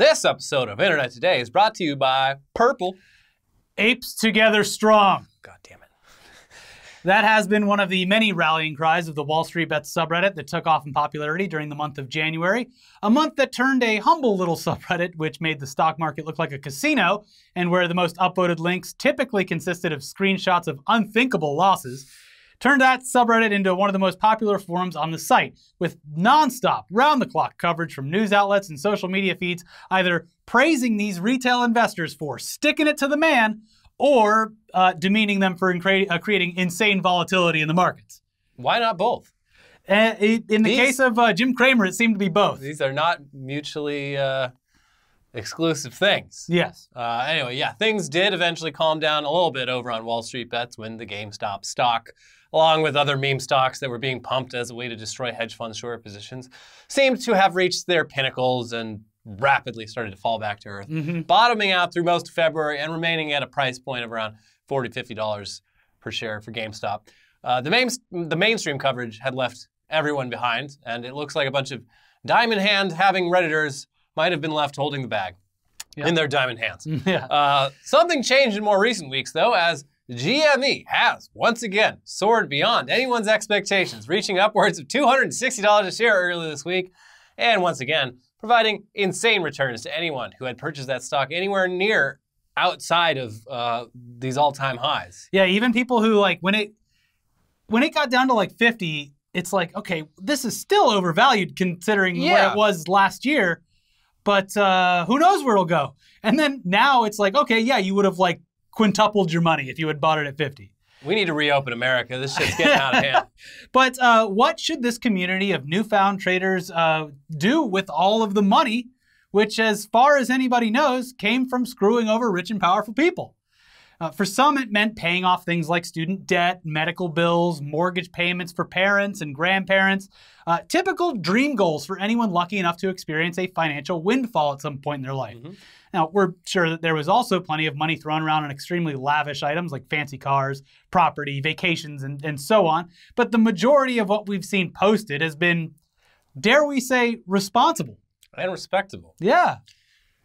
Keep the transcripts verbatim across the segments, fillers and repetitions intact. This episode of Internet Today is brought to you by Purple. Apes together strong. God damn it. That has been one of the many rallying cries of the Wall Street Bets subreddit that took off in popularity during the month of January, a month that turned a humble little subreddit which made the stock market look like a casino, and where the most upvoted links typically consisted of screenshots of unthinkable losses, turned that subreddit into one of the most popular forums on the site, with nonstop, round-the-clock coverage from news outlets and social media feeds either praising these retail investors for sticking it to the man or uh, demeaning them for incre uh, creating insane volatility in the markets. Why not both? Uh, in the these, case of uh, Jim Cramer, it seemed to be both. These are not mutually uh, exclusive things. Yes. Uh, anyway, yeah, things did eventually calm down a little bit over on Wall Street Bets when the GameStop stock, along with other meme stocks that were being pumped as a way to destroy hedge fund short positions, seemed to have reached their pinnacles and rapidly started to fall back to earth, mm-hmm. bottoming out through most of February and remaining at a price point of around forty dollars, fifty dollars per share for GameStop. Uh, the, main, the mainstream coverage had left everyone behind, and it looks like a bunch of diamond hand-having Redditors might have been left holding the bag yep. in their diamond hands. yeah. uh, something changed in more recent weeks, though, as G M E has, once again, soared beyond anyone's expectations, reaching upwards of two hundred sixty dollars a share earlier this week, and once again, providing insane returns to anyone who had purchased that stock anywhere near outside of uh, these all-time highs. Yeah, even people who, like, when it when it got down to, like, fifty, it's like, okay, this is still overvalued considering yeah. where it was last year, but uh, who knows where it'll go? And then now it's like, okay, yeah, you would have, like, quintupled your money if you had bought it at fifty. We need to reopen America. This shit's getting out of hand. But uh, what should this community of newfound traders uh, do with all of the money, which, as far as anybody knows, came from screwing over rich and powerful people? Uh, for some, it meant paying off things like student debt, medical bills, mortgage payments for parents and grandparents, uh, typical dream goals for anyone lucky enough to experience a financial windfall at some point in their life. Mm-hmm. Now, we're sure that there was also plenty of money thrown around on extremely lavish items like fancy cars, property, vacations, and, and so on. But the majority of what we've seen posted has been, dare we say, responsible. And respectable. Yeah.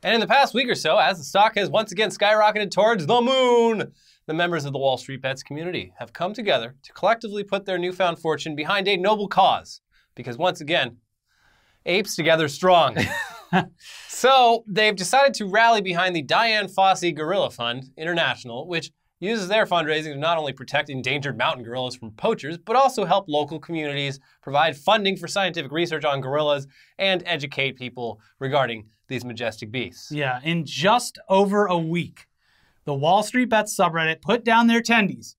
And in the past week or so, as the stock has once again skyrocketed towards the moon, the members of the Wall Street Bets community have come together to collectively put their newfound fortune behind a noble cause. Because once again, apes together strong. So they've decided to rally behind the Dian Fossey Gorilla Fund International, which uses their fundraising to not only protect endangered mountain gorillas from poachers, but also help local communities provide funding for scientific research on gorillas and educate people regarding these majestic beasts. Yeah, in just over a week, the Wall Street Bets subreddit put down their attendees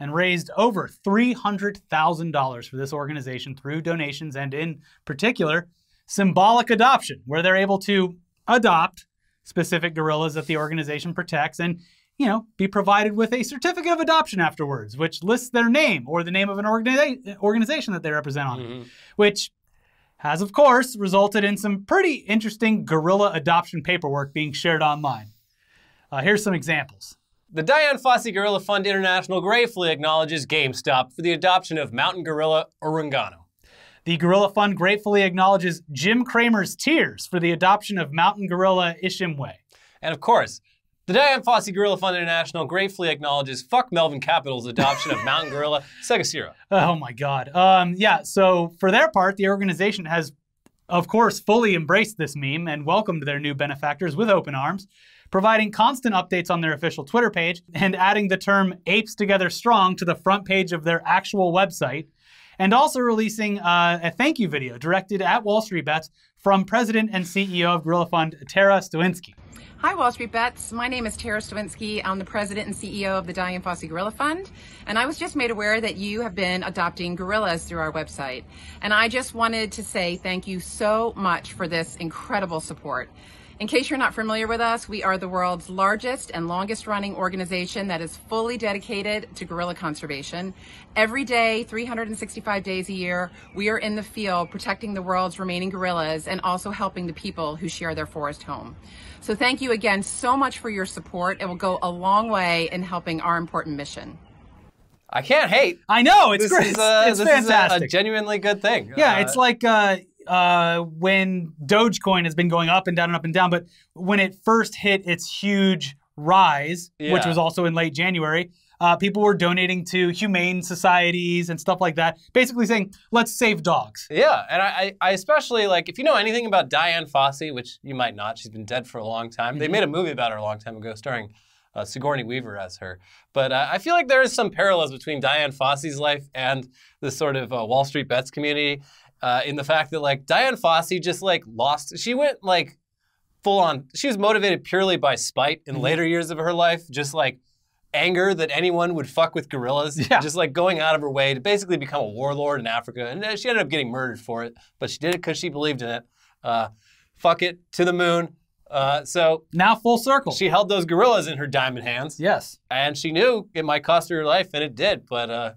and raised over three hundred thousand dollars for this organization through donations and, in particular, symbolic adoption, where they're able to adopt specific gorillas that the organization protects and, you know, be provided with a certificate of adoption afterwards, which lists their name or the name of an organi organization that they represent on mm-hmm. it, which has, of course, resulted in some pretty interesting gorilla adoption paperwork being shared online. Uh, here's some examples. The Dian Fossey Gorilla Fund International gratefully acknowledges GameStop for the adoption of mountain gorilla Orangano. The Gorilla Fund gratefully acknowledges Jim Cramer's tears for the adoption of mountain gorilla Ishimwe. And of course, the Dian Fossey Gorilla Fund International gratefully acknowledges fuck Melvin Capital's adoption of mountain gorilla Segacira. Oh my God. Um, yeah, so for their part, the organization has, of course, fully embraced this meme and welcomed their new benefactors with open arms, providing constant updates on their official Twitter page and adding the term apes together strong to the front page of their actual website, and also releasing uh, a thank you video directed at Wall Street Bets from President and C E O of Gorilla Fund, Tara Stoinski. Hi, Wall Street Bets. My name is Tara Stoinski. I'm the president and C E O of the Dian Fossey Gorilla Fund. And I was just made aware that you have been adopting gorillas through our website. And I just wanted to say thank you so much for this incredible support. In case you're not familiar with us, we are the world's largest and longest running organization that is fully dedicated to gorilla conservation. Every day, three hundred sixty-five days a year, we are in the field protecting the world's remaining gorillas and also helping the people who share their forest home. So thank you again so much for your support. It will go a long way in helping our important mission. I can't hate. I know, it's this great. Is a, it's this fantastic. This is a, a genuinely good thing. Yeah, uh, it's like, uh, uh, when Dogecoin has been going up and down and up and down, but when it first hit its huge rise, yeah. which was also in late January, uh, people were donating to humane societies and stuff like that, basically saying, let's save dogs. Yeah, and I, I especially, like, if you know anything about Dian Fossey, which you might not, she's been dead for a long time. Mm-hmm. They made a movie about her a long time ago starring uh, Sigourney Weaver as her. But uh, I feel like there is some parallels between Dian Fossey's life and the sort of uh, Wall Street Bets community uh, in the fact that, like, Dian Fossey just, like, lost, she went, like, full on, she was motivated purely by spite in mm-hmm. later years of her life, just, like, anger that anyone would fuck with gorillas, yeah. just like going out of her way to basically become a warlord in Africa. And she ended up getting murdered for it, but she did it because she believed in it. Uh, fuck it, to the moon. Uh, so now full circle. She held those gorillas in her diamond hands. Yes. And she knew it might cost her her life, and it did. But, uh,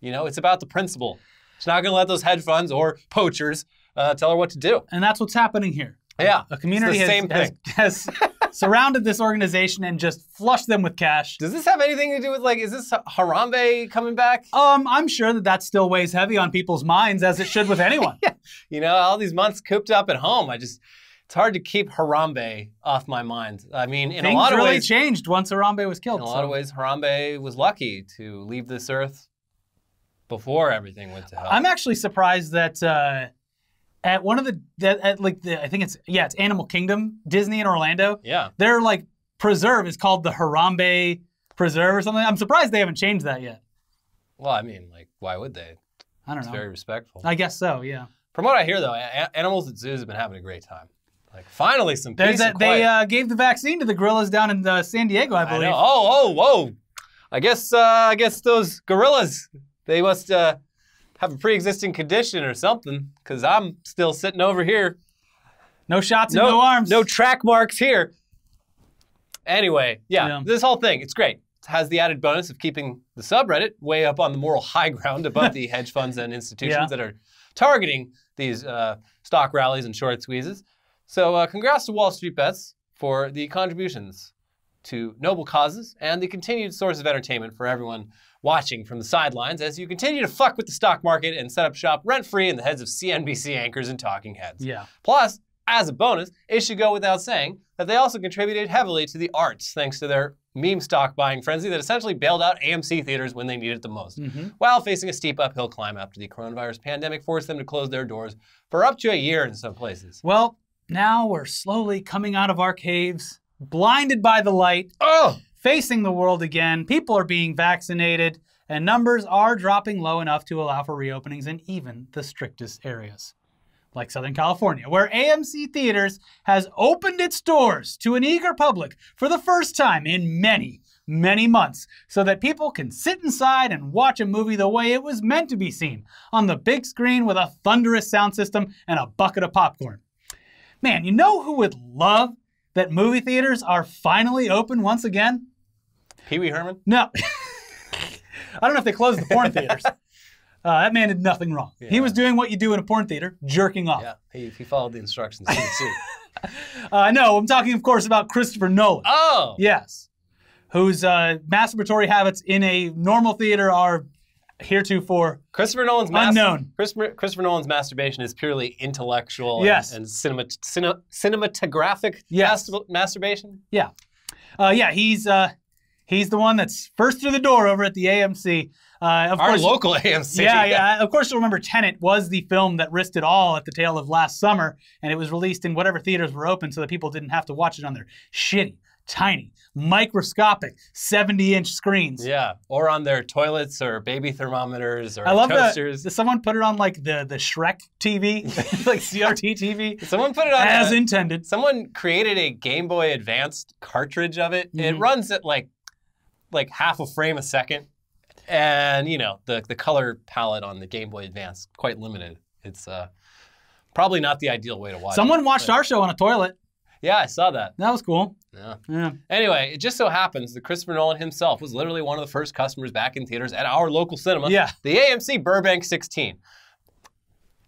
you know, it's about the principle. She's not going to let those hedge funds or poachers uh, tell her what to do. And that's what's happening here. Yeah. A community has, same thing. has, has surrounded this organization and just flushed them with cash. Does this have anything to do with, like, is this Harambe coming back? Um, I'm sure that that still weighs heavy on people's minds, as it should with anyone. yeah. You know, all these months cooped up at home, I just, it's hard to keep Harambe off my mind. I mean, in Things a lot of really ways. Things really changed once Harambe was killed. In a so. lot of ways, Harambe was lucky to leave this earth before everything went to hell. I'm actually surprised that, uh, At one of the, at like the, I think it's, yeah, it's Animal Kingdom, Disney in Orlando. Yeah. Their, like, preserve is called the Harambe Preserve or something. I'm surprised they haven't changed that yet. Well, I mean, like, why would they? I don't know. It's very respectful. I guess so, yeah. From what I hear, though, animals at zoos have been having a great time. Like, finally some peace There's that, and quiet. They uh, gave the vaccine to the gorillas down in uh, San Diego, I believe. I know. Oh, oh, whoa. I guess, uh, I guess those gorillas, they must, uh, have a pre-existing condition or something, because I'm still sitting over here. No shots and no, no arms. No track marks here. Anyway, yeah, yeah, this whole thing, it's great. It has the added bonus of keeping the subreddit way up on the moral high ground above the hedge funds and institutions yeah. that are targeting these uh, stock rallies and short squeezes. So uh, congrats to Wall Street Bets for the contributions to noble causes and the continued source of entertainment for everyone watching from the sidelines as you continue to fuck with the stock market and set up shop rent-free in the heads of C N B C anchors and talking heads. Yeah. Plus, as a bonus, it should go without saying that they also contributed heavily to the arts thanks to their meme stock buying frenzy that essentially bailed out A M C theaters when they needed it the most, mm-hmm. while facing a steep uphill climb after the coronavirus pandemic forced them to close their doors for up to a year in some places. Well, now we're slowly coming out of our caves, blinded by the light. Oh! Facing the world again, people are being vaccinated, and numbers are dropping low enough to allow for reopenings in even the strictest areas. Like Southern California, where A M C Theaters has opened its doors to an eager public for the first time in many, many months, so that people can sit inside and watch a movie the way it was meant to be seen, on the big screen with a thunderous sound system and a bucket of popcorn. Man, you know who would love that movie theaters are finally open once again? Pee Wee Herman? No. I don't know if they closed the porn theaters. Uh, that man did nothing wrong. Yeah. He was doing what you do in a porn theater, jerking off. Yeah, he, he followed the instructions. uh, no, I'm talking, of course, about Christopher Nolan. Oh! Yes. Whose uh, masturbatory habits in a normal theater are heretofore Christopher Nolan's unknown. Christopher, Christopher Nolan's masturbation is purely intellectual yes. and, and cinema, cine, cinematographic yes. mastur masturbation. Yeah, uh, yeah, he's uh, he's the one that's first through the door over at the A M C. Uh, of Our course, local A M C. Yeah, yeah. Of course, you'll remember Tenet was the film that risked it all at the tail of last summer, and it was released in whatever theaters were open, so that people didn't have to watch it on their shitty, tiny, microscopic seventy inch screens. Yeah, or on their toilets or baby thermometers or I love toasters. That, someone put it on like the, the Shrek T V, like C R T T V. Someone put it on As a, intended. Someone created a Game Boy Advanced cartridge of it. Mm-hmm. It runs at like like half a frame a second. And you know, the, the color palette on the Game Boy Advance, quite limited. It's uh, probably not the ideal way to watch someone it. Someone watched but. our show on a toilet. Yeah, I saw that. That was cool. Yeah. yeah. Anyway, it just so happens that Christopher Nolan himself was literally one of the first customers back in theaters at our local cinema, yeah. the A M C Burbank sixteen.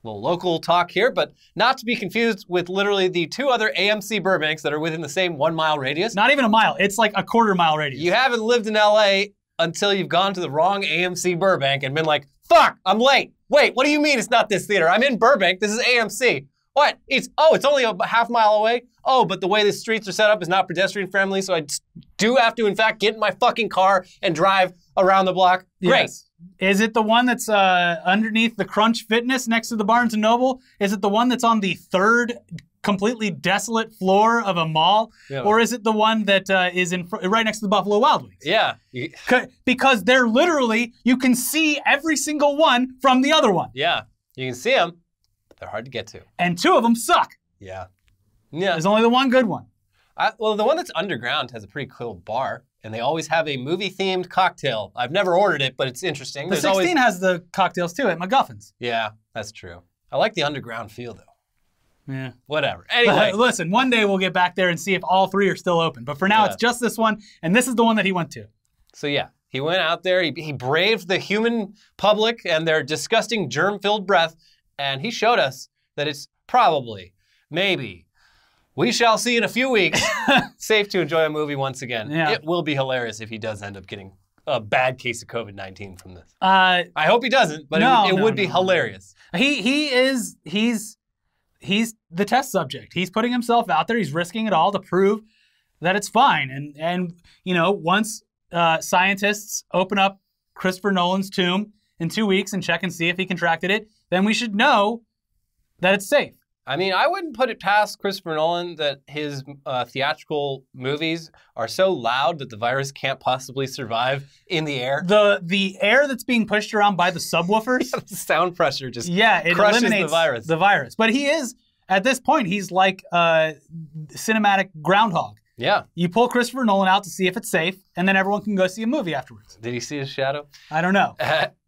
A little local talk here, but not to be confused with literally the two other A M C Burbanks that are within the same one mile radius. Not even a mile. It's like a quarter mile radius. You haven't lived in L A until you've gone to the wrong A M C Burbank and been like, Fuck, I'm late. Wait, what do you mean it's not this theater? I'm in Burbank. This is A M C. What? It's, oh, it's only a half mile away? Oh, but the way the streets are set up is not pedestrian friendly, so I do have to, in fact, get in my fucking car and drive around the block. Great. Yes. Is it the one that's uh, underneath the Crunch Fitness next to the Barnes and Noble? Is it the one that's on the third completely desolate floor of a mall? Yeah. Or is it the one that uh, is in fr right next to the Buffalo Wild Wings? Yeah. Because they're literally, you can see every single one from the other one. Yeah, you can see them. They're hard to get to. And two of them suck. Yeah. Yeah. There's only the one good one. I, well, the one that's underground has a pretty cool bar, and they always have a movie-themed cocktail. I've never ordered it, but it's interesting. The There's sixteen always... has the cocktails, too, at McGuffins. Yeah, that's true. I like the underground feel, though. Yeah. Whatever. Anyway. But, listen, one day we'll get back there and see if all three are still open. But for now, yeah. It's just this one, and this is the one that he went to. So, yeah. He went out there. He, he braved the human public and their disgusting germ-filled breath. And he showed us that it's probably, maybe, we shall see in a few weeks, safe to enjoy a movie once again. Yeah. It will be hilarious if he does end up getting a bad case of COVID nineteen from this. Uh, I hope he doesn't, but no, it, it no, would be no. hilarious. He he is, he's, he's the test subject. He's putting himself out there. He's risking it all to prove that it's fine. And, and you know, once uh, scientists open up Christopher Nolan's tomb in two weeks and check and see if he contracted it, then we should know that it's safe. I mean, I wouldn't put it past Christopher Nolan that his uh, theatrical movies are so loud that the virus can't possibly survive in the air. The the air that's being pushed around by the subwoofers. Yeah, the sound pressure just yeah, it crushes eliminates the virus. the virus. But he is, at this point, he's like a cinematic groundhog. Yeah. You pull Christopher Nolan out to see if it's safe, and then everyone can go see a movie afterwards. Did he see his shadow? I don't know.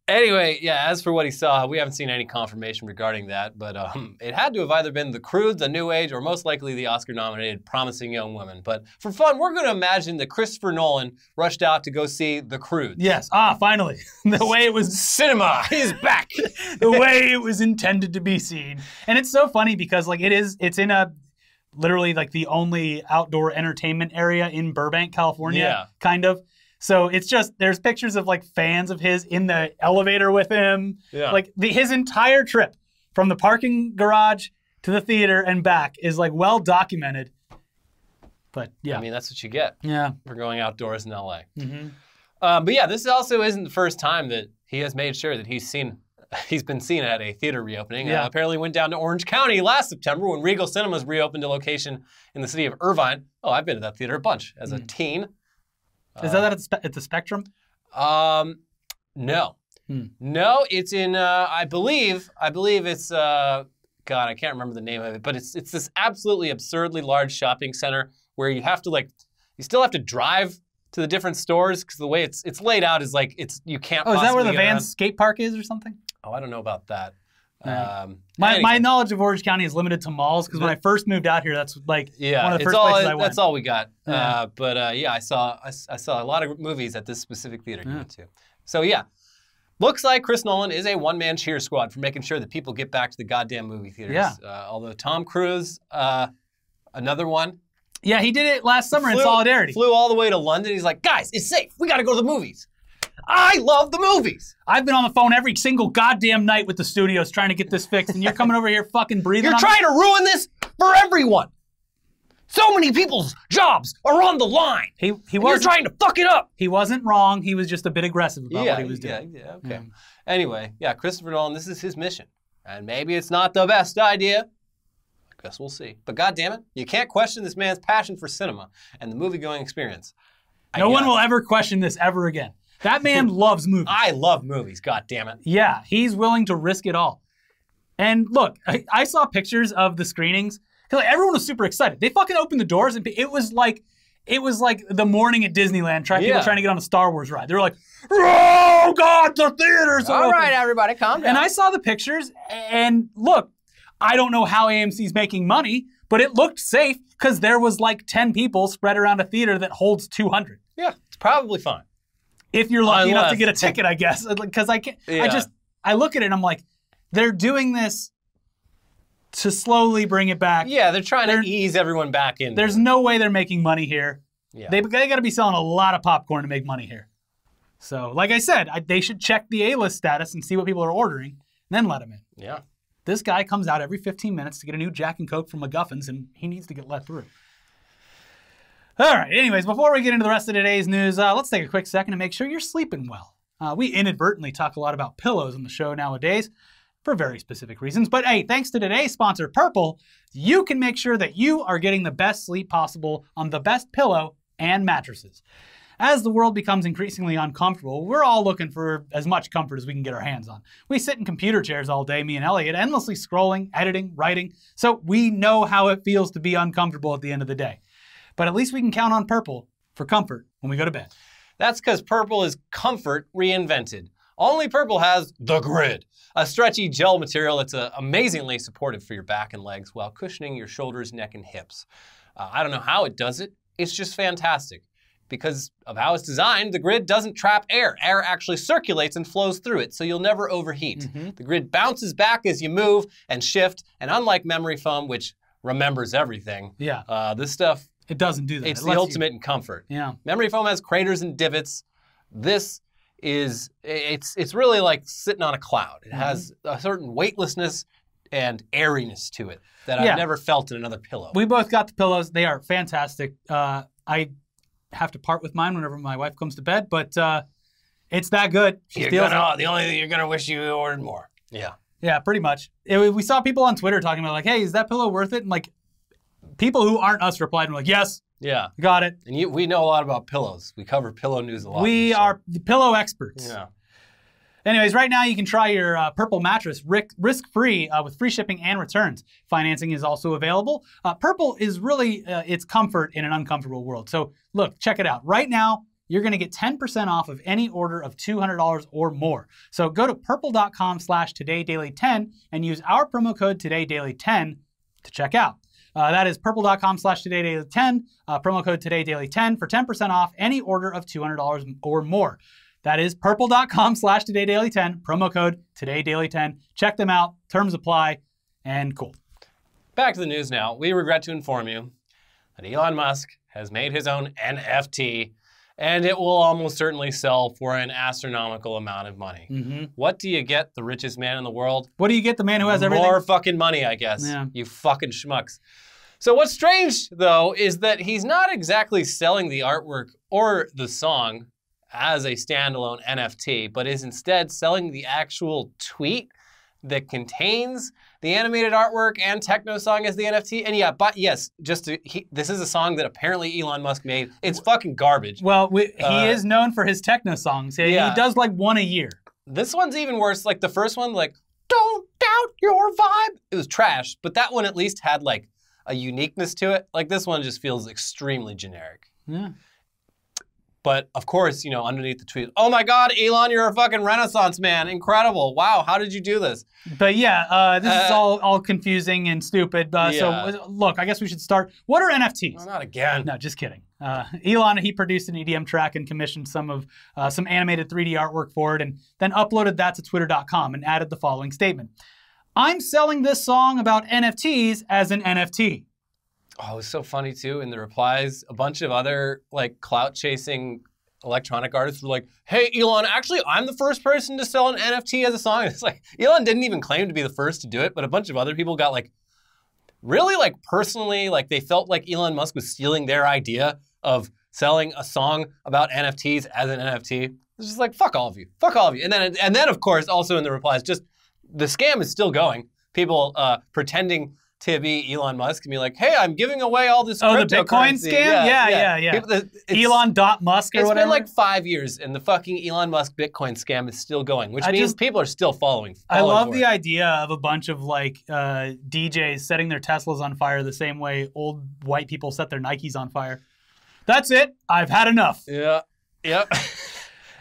Anyway, yeah, as for what he saw, we haven't seen any confirmation regarding that, but um, it had to have either been The Crude, The New Age, or most likely the Oscar-nominated Promising Young Woman. But for fun, we're going to imagine that Christopher Nolan rushed out to go see The Crude. Yes. Ah, finally. The way it was... Cinema is back. The way it was intended to be seen. And it's so funny because, like, it is, it's in a... literally, like, the only outdoor entertainment area in Burbank, California, yeah. kind of. So it's just, there's pictures of like fans of his in the elevator with him. Yeah. Like the, his entire trip from the parking garage to the theater and back is like well documented. But yeah. I mean, that's what you get yeah. for going outdoors in L A. Mm-hmm. uh, but yeah, this also isn't the first time that he has made sure that he's seen, he's been seen at a theater reopening. Yeah. Uh, apparently went down to Orange County last September when Regal Cinemas reopened a location in the city of Irvine. Oh, I've been to that theater a bunch as mm-hmm. a teen. Is that uh, at, the spe at the Spectrum? Um, no, hmm. no. It's in. Uh, I believe. I believe it's. Uh, God, I can't remember the name of it. But it's it's this absolutely absurdly large shopping center where you have to like, you still have to drive to the different stores because the way it's it's laid out is like it's you can't. Oh, is that where the Vans skate park is or something? Oh, I don't know about that. Right. Um, my my knowledge of Orange County is limited to malls because when I first moved out here, that's like yeah, one of the first all, places I that's went. That's all we got. Yeah. Uh, but uh, yeah, I saw I, I saw a lot of movies at this specific theater yeah. you went to. So yeah, looks like Chris Nolan is a one-man cheer squad for making sure that people get back to the goddamn movie theaters. Yeah. Uh, although Tom Cruise, uh, another one. Yeah, he did it last summer flew, in solidarity. Flew all the way to London. He's like, guys, it's safe. We got to go to the movies. I love the movies. I've been on the phone every single goddamn night with the studios trying to get this fixed, and you're coming over here fucking breathing You're on trying me. to ruin this for everyone. So many people's jobs are on the line. He, he You're trying to fuck it up. He wasn't wrong. He was just a bit aggressive about yeah, what he was yeah, doing. Yeah, okay. Yeah. Anyway, yeah, Christopher Nolan, this is his mission. And maybe it's not the best idea. I guess we'll see. But goddammit, you can't question this man's passion for cinema and the movie-going experience. I no guess. one will ever question this ever again. That man loves movies. I love movies, goddammit. Yeah, he's willing to risk it all. And look, I, I saw pictures of the screenings. Like, everyone was super excited. They fucking opened the doors, and it was like it was like the morning at Disneyland, trying, yeah. people trying to get on a Star Wars ride. They were like, oh, God, the theaters are all open. Right, everybody, calm down. And I saw the pictures, and look, I don't know how A M C's making money, but it looked safe because there was like ten people spread around a theater that holds two hundred. Yeah, it's probably fine. If you're lucky Unless. enough to get a ticket, I guess, because I can't. Yeah. I just I look at it and I'm like, they're doing this to slowly bring it back. Yeah, they're trying they're, to ease everyone back in. There's no way they're making money here. Yeah, they, they got to be selling a lot of popcorn to make money here. So, like I said, I, they should check the A-list status and see what people are ordering, and then let them in. Yeah. This guy comes out every fifteen minutes to get a new Jack and Coke from McGuffins, and he needs to get let through. All right. Anyways, before we get into the rest of today's news, uh, let's take a quick second to make sure you're sleeping well. Uh, we inadvertently talk a lot about pillows on the show nowadays for very specific reasons. But hey, thanks to today's sponsor, Purple, you can make sure that you are getting the best sleep possible on the best pillow and mattresses. As the world becomes increasingly uncomfortable, we're all looking for as much comfort as we can get our hands on. We sit in computer chairs all day, me and Elliot, endlessly scrolling, editing, writing, so we know how it feels to be uncomfortable at the end of the day. But at least we can count on Purple for comfort when we go to bed. That's because Purple is comfort reinvented. Only Purple has the grid, a stretchy gel material that's uh, amazingly supportive for your back and legs while cushioning your shoulders, neck, and hips. Uh, I don't know how it does it. It's just fantastic. Because of how it's designed, the grid doesn't trap air. Air actually circulates and flows through it, so you'll never overheat. Mm-hmm. The grid bounces back as you move and shift, and unlike memory foam, which remembers everything, yeah, uh, this stuff... It doesn't do that. It's it the ultimate you... in comfort. Yeah. Memory foam has craters and divots. This is, it's it's really like sitting on a cloud. It mm-hmm. has a certain weightlessness and airiness to it that yeah. I've never felt in another pillow. We both got the pillows. They are fantastic. Uh, I have to part with mine whenever my wife comes to bed, but uh, it's that good. She steals gonna, it. The only thing you're going to wish you ordered more. Yeah. Yeah, pretty much. It, we saw people on Twitter talking about like, hey, is that pillow worth it? And like, people who aren't us replied and were like, yes, yeah, got it. And you, we know a lot about pillows. We cover pillow news a lot. We are the pillow experts. Yeah. Anyways, right now you can try your uh, Purple mattress risk-free uh, with free shipping and returns. Financing is also available. Uh, Purple is really uh, its comfort in an uncomfortable world. So look, check it out. Right now, you're going to get ten percent off of any order of two hundred dollars or more. So go to purple.com slash todaydaily10 and use our promo code todaydaily ten to check out. Uh, that is purple.com slash todaydaily10, uh, promo code todaydaily ten for ten percent off any order of two hundred dollars or more. That is purple.com slash todaydaily10, promo code todaydaily ten. Check them out, terms apply, and cool. Back to the news now. We regret to inform you that Elon Musk has made his own N F T, and it will almost certainly sell for an astronomical amount of money. Mm-hmm. What do you get the richest man in the world? What do you get the man who has everything? More fucking money, I guess. Yeah. You fucking schmucks. So what's strange, though, is that he's not exactly selling the artwork or the song as a standalone N F T, but is instead selling the actual tweet that contains the animated artwork and techno song as the N F T. And yeah, but yes, just to, he, this is a song that apparently Elon Musk made. It's fucking garbage. Well, we, he uh, is known for his techno songs. He, yeah. he does like one a year. This one's even worse. Like the first one, like, don't doubt your vibe. It was trash, but that one at least had like a uniqueness to it. Like this one just feels extremely generic. Yeah. But of course, you know, underneath the tweet, oh my God, Elon, you're a fucking Renaissance man. Incredible. Wow, how did you do this? But yeah, uh, this uh, is all, all confusing and stupid. Uh, yeah. So look, I guess we should start. What are N F Ts? Well, not again. No, just kidding. Uh, Elon, he produced an E D M track and commissioned some of uh, some animated three D artwork for it and then uploaded that to twitter dot com and added the following statement. I'm selling this song about N F Ts as an N F T. Oh, it was so funny too. In the replies, a bunch of other like clout chasing electronic artists were like, hey, Elon, actually, I'm the first person to sell an N F T as a song. And it's like, Elon didn't even claim to be the first to do it, but a bunch of other people got like, really like personally, like they felt like Elon Musk was stealing their idea of selling a song about N F Ts as an N F T. It's just like, fuck all of you, fuck all of you. And then, and then of course, also in the replies, just the scam is still going. People uh, pretending to be Elon Musk and be like, hey, I'm giving away all this oh, cryptocurrency. Oh, the Bitcoin scam? Yeah, yeah, yeah. yeah. People, the, Elon.Musk or it's whatever? It's been like five years and the fucking Elon Musk Bitcoin scam is still going, which I means just, people are still following. following I love the it. idea of a bunch of like uh, D Js setting their Teslas on fire the same way old white people set their Nikes on fire. That's it. I've had enough. Yeah, yep.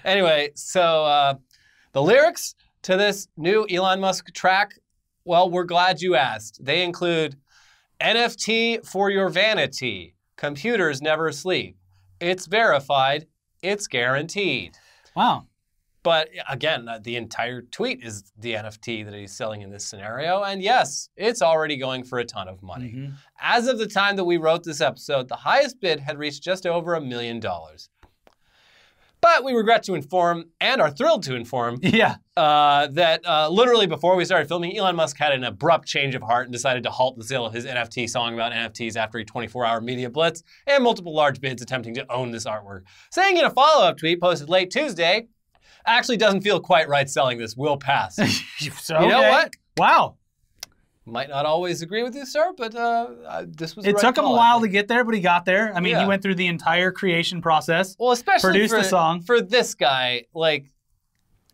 Anyway, so uh, the lyrics to this new Elon Musk track, well, we're glad you asked. They include N F T for your vanity. Computers never sleep. It's verified. It's guaranteed. Wow. But again, the entire tweet is the N F T that he's selling in this scenario. And yes, it's already going for a ton of money. Mm-hmm. As of the time that we wrote this episode, the highest bid had reached just over a million dollars. But we regret to inform, and are thrilled to inform, yeah. uh, that uh, literally before we started filming, Elon Musk had an abrupt change of heart and decided to halt the sale of his N F T song about N F Ts after a twenty-four hour media blitz and multiple large bids attempting to own this artwork. Saying in a follow-up tweet posted late Tuesday, actually doesn't feel quite right selling this. We'll pass. So, you know okay. what? Wow. Might not always agree with you, sir, but uh, this was. It right took call, him a while to get there, but he got there. I mean, yeah. he went through the entire creation process. Well, especially produced for, a song for this guy, like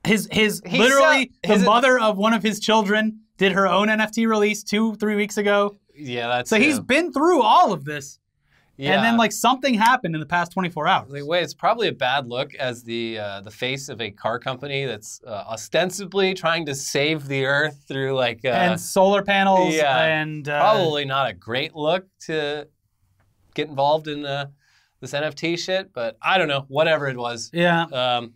his his literally saw, his the mother of one of his children did her own N F T release two three weeks ago. Yeah, that's so him. He's been through all of this. Yeah. And then, like, something happened in the past twenty-four hours. Like, wait, it's probably a bad look as the uh, the face of a car company that's uh, ostensibly trying to save the Earth through, like... Uh, and solar panels yeah, and... Uh, probably not a great look to get involved in uh, this N F T shit, but I don't know, whatever it was. Yeah. Um,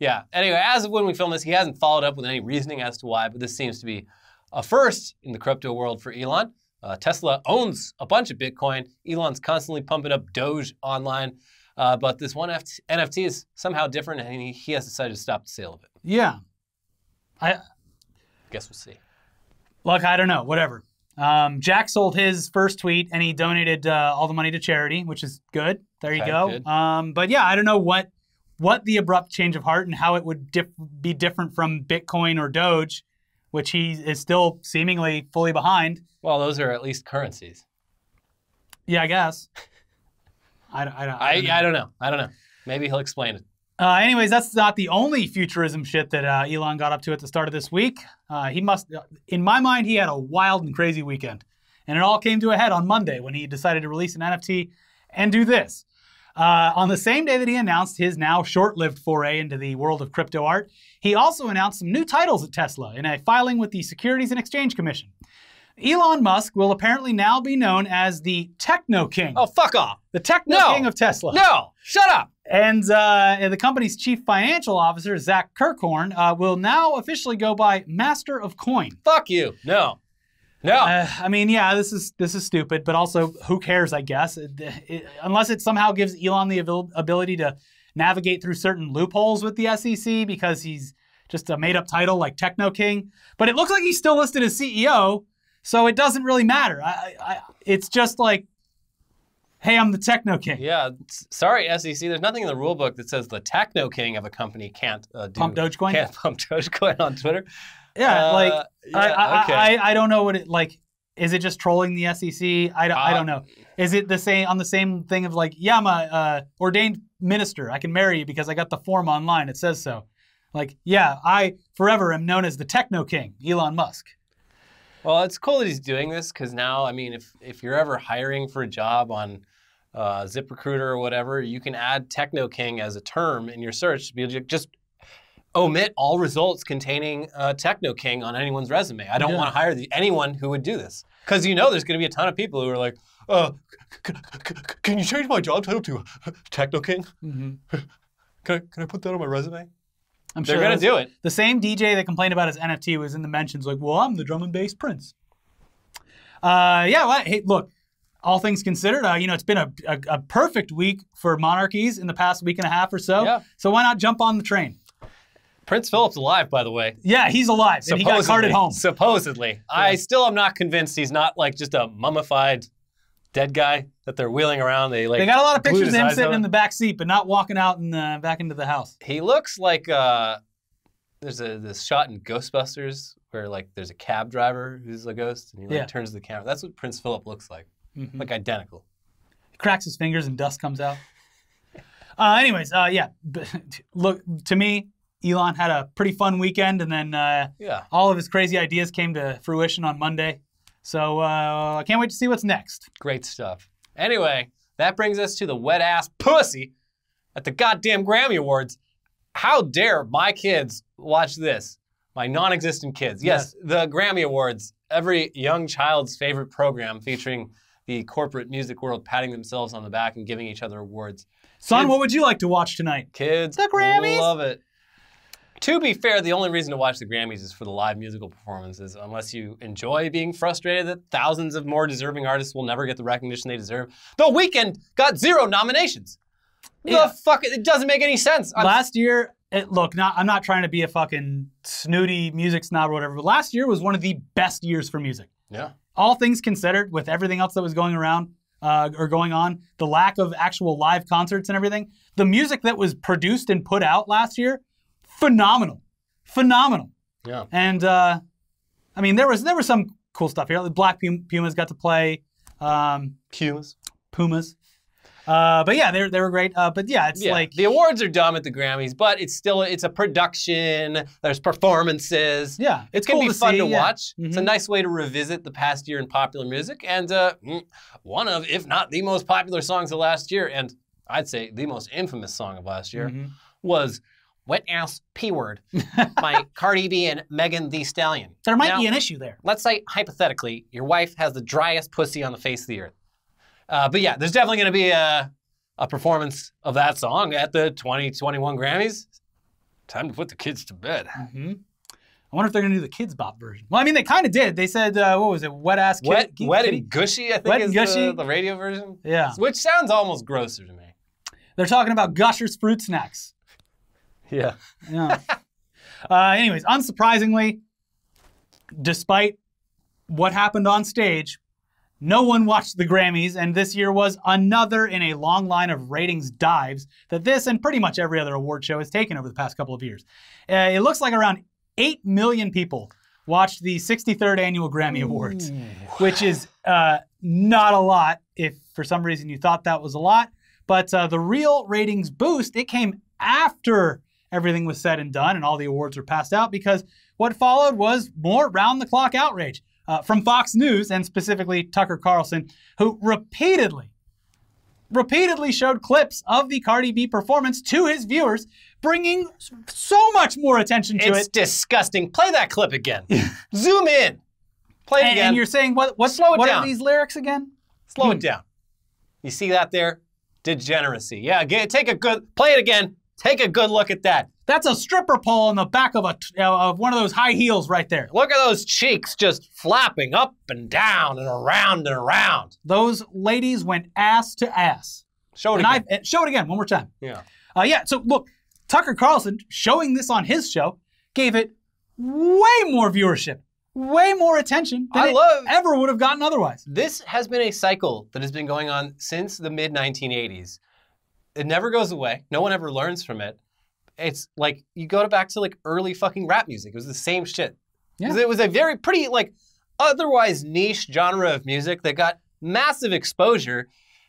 yeah. Anyway, as of when we filmed this, he hasn't followed up with any reasoning as to why, but this seems to be a first in the crypto world for Elon. Uh, Tesla owns a bunch of Bitcoin. Elon's constantly pumping up Doge online. Uh, but this one F T, N F T is somehow different, and he, he has decided to stop the sale of it. Yeah. I guess we'll see. Look, I don't know. Whatever. Um, Jack sold his first tweet, and he donated uh, all the money to charity, which is good. There you okay, go. Um, but, yeah, I don't know what, what the abrupt change of heart and how it would dif be different from Bitcoin or Doge, which he is still seemingly fully behind. Well, those are at least currencies. Yeah, I guess. I, I, I, don't, I, I don't know. I don't know. Maybe he'll explain it. Uh, anyways, that's not the only futurism shit that uh, Elon got up to at the start of this week. Uh, he must, in my mind, he had a wild and crazy weekend. And it all came to a head on Monday when he decided to release an N F T and do this. Uh, on the same day that he announced his now short-lived foray into the world of crypto art, he also announced some new titles at Tesla in a filing with the Securities and Exchange Commission. Elon Musk will apparently now be known as the Techno King. Oh, fuck off. The Techno no. King of Tesla. No, shut up. And uh, the company's chief financial officer, Zach Kirkhorn, uh, will now officially go by Master of Coin. Fuck you. No. No. Uh, I mean, yeah, this is this is stupid, but also who cares, I guess, it, it, unless it somehow gives Elon the abil ability to navigate through certain loopholes with the S E C because he's just a made-up title like Techno King. But it looks like he's still listed as C E O, so it doesn't really matter. I, I, it's just like, hey, I'm the Techno King. Yeah, sorry, S E C. There's nothing in the rule book that says the Techno King of a company can't uh, do, pump Dogecoin. Can't pump Dogecoin on Twitter. Yeah, uh, like yeah, I, I, okay. I, I don't know what it like. Is it just trolling the S E C? I don't, uh, I don't know. Is it the same on the same thing of like, yeah, I'm a uh, ordained minister. I can marry you because I got the form online. It says so. Like, yeah, I forever am known as the Techno King, Elon Musk. Well, it's cool that he's doing this because now, I mean, if if you're ever hiring for a job on uh, ZipRecruiter or whatever, you can add Techno King as a term in your search to be able to just omit all results containing uh, Techno King on anyone's resume. I don't yeah. want to hire the, anyone who would do this because you know there's going to be a ton of people who are like, uh, c c "Can you change my job title to Techno King? Mm-hmm. Can I can I put that on my resume?" I'm They're sure going to do it. The same D J that complained about his N F T was in the mentions like, well, I'm the drum and bass prince. Uh, yeah, well, hey, look, all things considered, uh, you know, it's been a, a, a perfect week for monarchies in the past week and a half or so. Yeah. So why not jump on the train? Prince Philip's alive, by the way. Yeah, he's alive. Supposedly, and he got carted home. Supposedly. Yeah. I still am not convinced he's not like just a mummified dead guy that they're wheeling around. They like. They got a lot of pictures of him sitting in the back seat, but not walking out and uh, back into the house. He looks like uh, there's a this shot in Ghostbusters where like there's a cab driver who's a ghost and he like, yeah. turns to the camera. That's what Prince Philip looks like, mm-hmm. like identical. He cracks his fingers and dust comes out. uh, anyways, uh, yeah. Look to me. Elon had a pretty fun weekend, and then uh, yeah. all of his crazy ideas came to fruition on Monday. So uh, I can't wait to see what's next. Great stuff. Anyway, that brings us to the wet-ass pussy at the goddamn Grammy Awards. How dare my kids watch this? My non-existent kids. Yes, yes, the Grammy Awards, every young child's favorite program featuring the corporate music world patting themselves on the back and giving each other awards. Son, kids, what would you like to watch tonight? Kids, the Grammys. Love it. To be fair, the only reason to watch the Grammys is for the live musical performances, unless you enjoy being frustrated that thousands of more deserving artists will never get the recognition they deserve. The Weeknd got zero nominations. The yeah. fuck? It doesn't make any sense. I'm last year, it, look, not, I'm not trying to be a fucking snooty music snob or whatever, but last year was one of the best years for music. Yeah. All things considered, with everything else that was going around uh, or going on, the lack of actual live concerts and everything, the music that was produced and put out last year, phenomenal, phenomenal. Yeah. And uh, I mean, there was there was some cool stuff here. Black Pumas got to play. Um, Pumas. Pumas. Uh, but yeah, they they were great. Uh, but yeah, it's yeah. like the awards are dumb at the Grammys, but it's still it's a production. There's performances. Yeah, it's, it's cool gonna be to fun see, to yeah. watch. Mm-hmm. It's a nice way to revisit the past year in popular music, and uh, one of, if not the most popular songs of last year, and I'd say the most infamous song of last year, mm-hmm. was "Wet Ass P Word" by Cardi B and Megan Thee Stallion. There might now, be an issue there. Let's say hypothetically, your wife has the driest pussy on the face of the earth. Uh, but yeah, there's definitely going to be a, a performance of that song at the twenty twenty-one Grammys. Time to put the kids to bed. Mm-hmm. I wonder if they're going to do the Kids Bop version. Well, I mean, they kind of did. They said, uh, what was it, Wet Ass Kitty? Wet, wet and Gushy, I think wet is gushy. The, the radio version. Yeah. Which sounds almost grosser to me. They're talking about Gushers fruit snacks. Yeah. Yeah. uh, anyways, unsurprisingly, despite what happened on stage, no one watched the Grammys, and this year was another in a long line of ratings dives that this and pretty much every other award show has taken over the past couple of years. Uh, it looks like around eight million people watched the sixty-third Annual Grammy Awards, Ooh. which is uh, not a lot if for some reason you thought that was a lot. But uh, the real ratings boost, it came after everything was said and done and all the awards were passed out, because what followed was more round-the-clock outrage. Uh, from Fox News, and specifically Tucker Carlson, who repeatedly, repeatedly showed clips of the Cardi B performance to his viewers, bringing so much more attention to it. It's disgusting. Play that clip again. Zoom in. Play it and, again. And you're saying, what, what, Slow it what down. are these lyrics again? Slow hmm. it down. You see that there? Degeneracy. Yeah, get, take a good, play it again. Take a good look at that. That's a stripper pole on the back of a uh, of one of those high heels right there. Look at those cheeks just flapping up and down and around and around. Those ladies went ass to ass. Show it and again. I, show it again one more time. Yeah. Uh, yeah, so look, Tucker Carlson showing this on his show gave it way more viewership, way more attention than I it love, ever would have gotten otherwise. This has been a cycle that has been going on since the mid nineteen eighties. It never goes away. No one ever learns from it. It's like, you go back to like early fucking rap music. It was the same shit. Yeah. It was a very pretty, like, otherwise niche genre of music that got massive exposure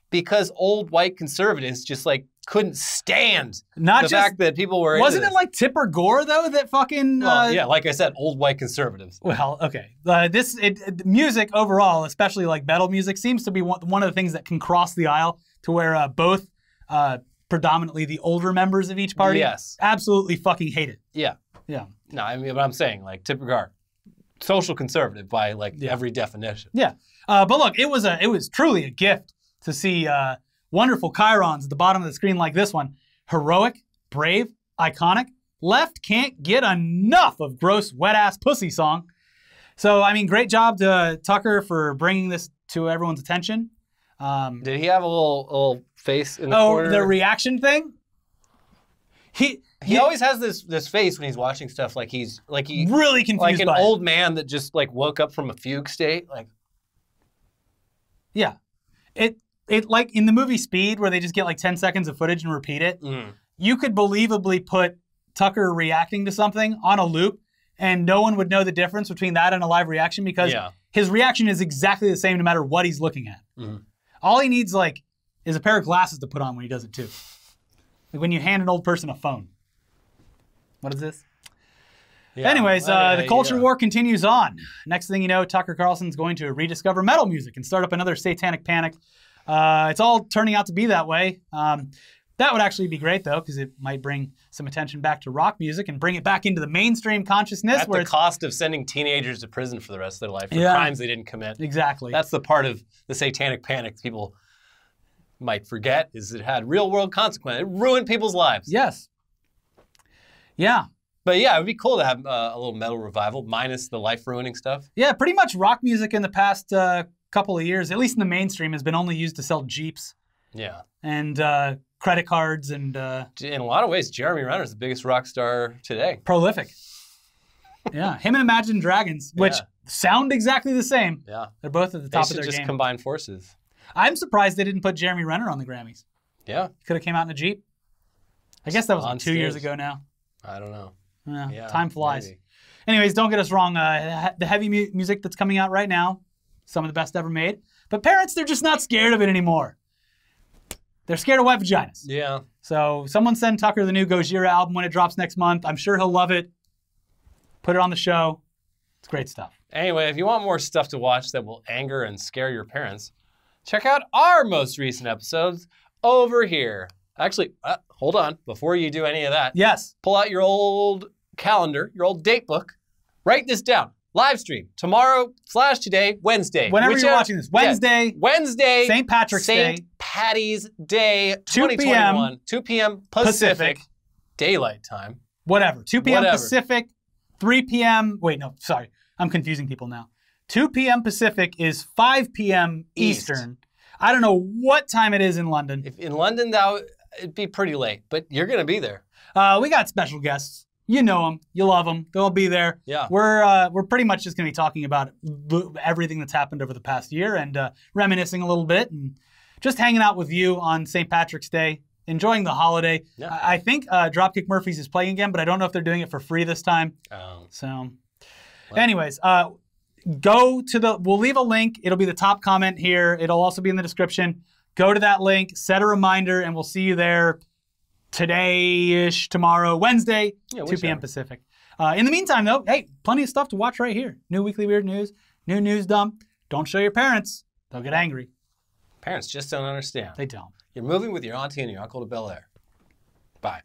because old white conservatives just like couldn't stand Not the just, fact that people were Wasn't it like Tipper Gore though that fucking- well, uh, yeah, like I said, old white conservatives. Well, okay. Uh, this it, it, music overall, especially like metal music, seems to be one, one of the things that can cross the aisle to where uh, both uh, predominantly the older members of each party, yes, absolutely fucking hate it. Yeah, yeah. No, I mean, but I'm saying, like, Tipper Gore, social conservative by like yeah. every definition. Yeah, uh, but look, it was a, it was truly a gift to see uh, wonderful chyrons at the bottom of the screen like this one. Heroic, brave, iconic. Left can't get enough of gross wet ass pussy song. So I mean, great job to Tucker for bringing this to everyone's attention. Um, Did he have a little, a little face in the oh, corner? Oh, the reaction thing? He he yeah. always has this this face when he's watching stuff, like he's like he really confused, like an by old it. man that just like woke up from a fugue state, like. Yeah, it it like in the movie Speed, where they just get like ten seconds of footage and repeat it. Mm. You could believably put Tucker reacting to something on a loop, and no one would know the difference between that and a live reaction, because yeah. his reaction is exactly the same no matter what he's looking at. Mm. All he needs, like, is a pair of glasses to put on when he does it, too. Like when you hand an old person a phone. What is this? Yeah, Anyways, uh, uh, the culture yeah. war continues on. Next thing you know, Tucker Carlson's going to rediscover metal music and start up another satanic panic. Uh, it's all turning out to be that way. Um, that would actually be great, though, because it might bring some attention back to rock music and bring it back into the mainstream consciousness. At where the it's... cost of sending teenagers to prison for the rest of their life for yeah. crimes they didn't commit. Exactly. That's the part of the satanic panic people might forget, is it had real-world consequences. It ruined people's lives. Yes. Yeah. But yeah, it would be cool to have uh, a little metal revival, minus the life-ruining stuff. Yeah, pretty much rock music in the past uh, couple of years, at least in the mainstream, has been only used to sell Jeeps. Yeah. And uh, credit cards and... Uh, in a lot of ways, Jeremy Renner's the biggest rock star today. Prolific. Yeah, him and Imagine Dragons, which yeah. sound exactly the same. Yeah. They're both at the top of their game. They should just combine forces. I'm surprised they didn't put Jeremy Renner on the Grammys. Yeah. He could have came out in a Jeep. I guess that was like two years ago now. I don't know. Yeah, yeah, time flies. Maybe. Anyways, don't get us wrong. Uh, the heavy mu music that's coming out right now, some of the best ever made. But parents, they're just not scared of it anymore. They're scared of wet vaginas. Yeah. So someone send Tucker the new Gojira album when it drops next month. I'm sure he'll love it. Put it on the show. It's great stuff. Anyway, if you want more stuff to watch that will anger and scare your parents, check out our most recent episodes over here. Actually, uh, hold on. Before you do any of that, yes, pull out your old calendar, your old date book. Write this down. Live stream tomorrow slash today, Wednesday. Whenever you're watching this, Wednesday. Yes, Wednesday. Saint Patrick's Day. Saint Patty's Day twenty twenty-one. two p m Pacific. Pacific. Daylight time. Whatever. two p m Pacific. three p m Wait, no, sorry. I'm confusing people now. two p m Pacific is five p m East. Eastern. I don't know what time it is in London. If in London, though, it'd be pretty late, but you're going to be there. Uh, we got special guests. You know them. You love them. They'll be there. Yeah. We're, uh, we're pretty much just going to be talking about everything that's happened over the past year and uh, reminiscing a little bit and just hanging out with you on Saint Patrick's Day, enjoying the holiday. Yeah. I, I think uh, Dropkick Murphys is playing again, but I don't know if they're doing it for free this time. Oh. So well. Anyways, uh, go to the, we'll leave a link. It'll be the top comment here. It'll also be in the description. Go to that link, set a reminder, and we'll see you there today-ish, tomorrow, Wednesday, yeah, two p m Pacific. Uh, in the meantime, though, hey, plenty of stuff to watch right here. New Weekly Weird News, new news dump. Don't show your parents. They'll get angry. Parents just don't understand. They don't. You're moving with your auntie and your uncle to Bel Air. Bye.